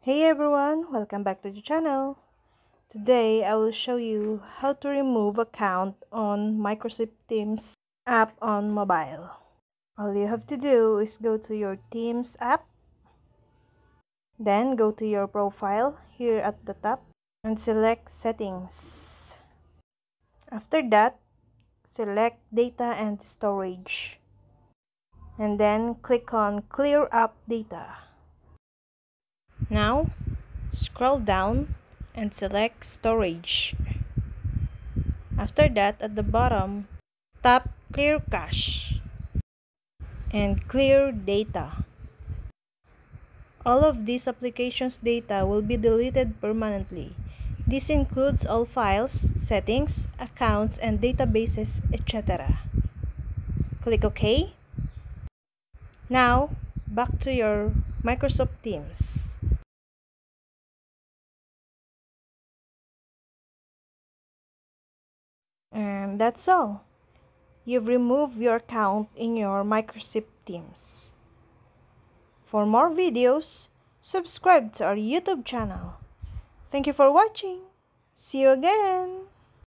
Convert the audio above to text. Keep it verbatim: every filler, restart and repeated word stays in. Hey everyone, welcome back to the channel. Today I will show you how to remove account on Microsoft Teams app on mobile. All you have to do is go to your Teams app, then go to your profile here at the top and select settings. After that, select data and storage and then click on clear up data. Now, scroll down and select storage. After that, at the bottom, tap clear cache and clear data. All of these applications' data will be deleted permanently. This includes all files, settings, accounts, and databases, et cetera. Click OK. Now, back to your Microsoft Teams. And that's all. You've removed your account in your Microsoft Teams. For more videos, subscribe to our YouTube channel. Thank you for watching. See you again.